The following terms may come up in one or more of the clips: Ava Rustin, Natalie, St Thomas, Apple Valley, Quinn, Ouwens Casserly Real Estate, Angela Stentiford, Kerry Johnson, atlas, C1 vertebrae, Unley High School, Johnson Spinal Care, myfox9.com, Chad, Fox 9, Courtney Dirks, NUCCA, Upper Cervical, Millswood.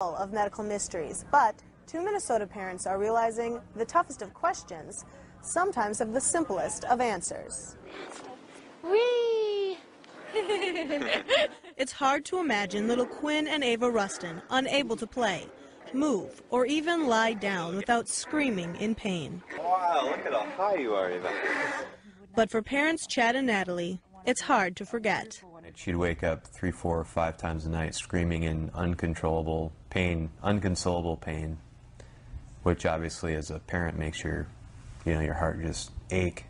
of medical mysteries, but two Minnesota parents are realizing the toughest of questions sometimes have the simplest of answers. Whee! It's hard to imagine little Quinn and Ava Rustin unable to play, move, or even lie down without screaming in pain. Wow, look at how high you are, Ava. But for parents Chad and Natalie, it's hard to forget. She'd wake up 3, 4, or 5 times a night screaming in uncontrollable pain, inconsolable pain, which obviously as a parent makes your heart just ache.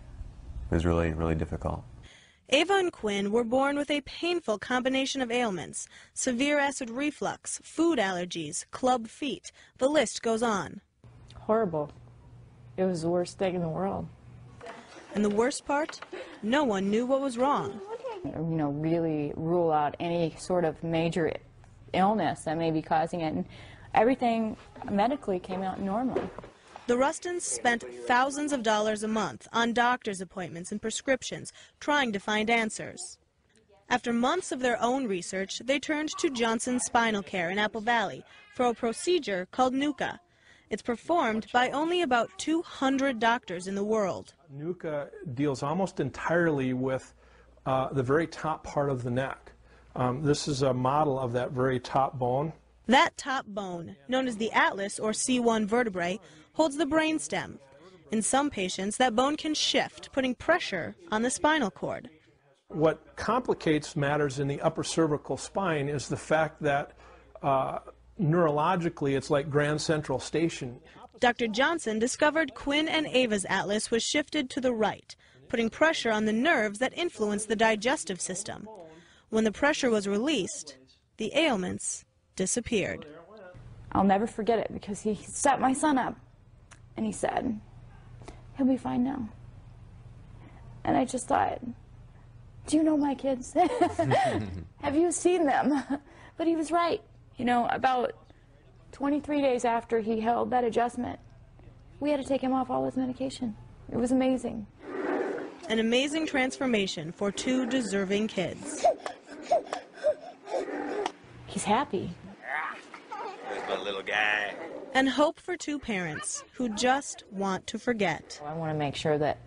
It was really, really difficult. Ava and Quinn were born with a painful combination of ailments, severe acid reflux, food allergies, club feet. The list goes on. Horrible. It was the worst thing in the world. And the worst part? No one knew what was wrong. Really rule out any sort of major illness that may be causing it, and everything medically came out normal. The Rustins spent thousands of dollars a month on doctor's appointments and prescriptions trying to find answers. After months of their own research, they turned to Johnson Spinal Care in Apple Valley for a procedure called NUCCA. It's performed by only about 200 doctors in the world. NUCCA deals almost entirely with the very top part of the neck. This is a model of that very top bone. That top bone, known as the atlas or C1 vertebrae, holds the brain stem. In some patients, that bone can shift, putting pressure on the spinal cord. What complicates matters in the upper cervical spine is the fact that neurologically it's like Grand Central Station. Dr. Johnson discovered Quinn and Ava's atlas was shifted to the right, putting pressure on the nerves that influence the digestive system. When the pressure was released, the ailments disappeared. I'll never forget it because he set my son up and he said, "He'll be fine now." And I just thought, do you know my kids? Have you seen them? But he was right. About 23 days after he held that adjustment, we had to take him off all his medication. It was amazing. An amazing transformation for two deserving kids. He's happy. There's my little guy. And hope for two parents who just want to forget. I want to make sure that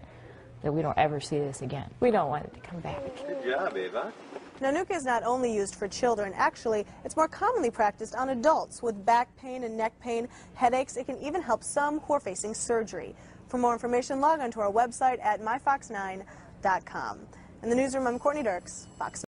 we don't ever see this again. We don't want it to come back. Good job, Ava. Now, NUCCA is not only used for children. Actually, it's more commonly practiced on adults with back pain and neck pain, headaches. It can even help some who are facing surgery. For more information, log on to our website at myfox9.com. In the newsroom, I'm Courtney Dirks, Fox 9.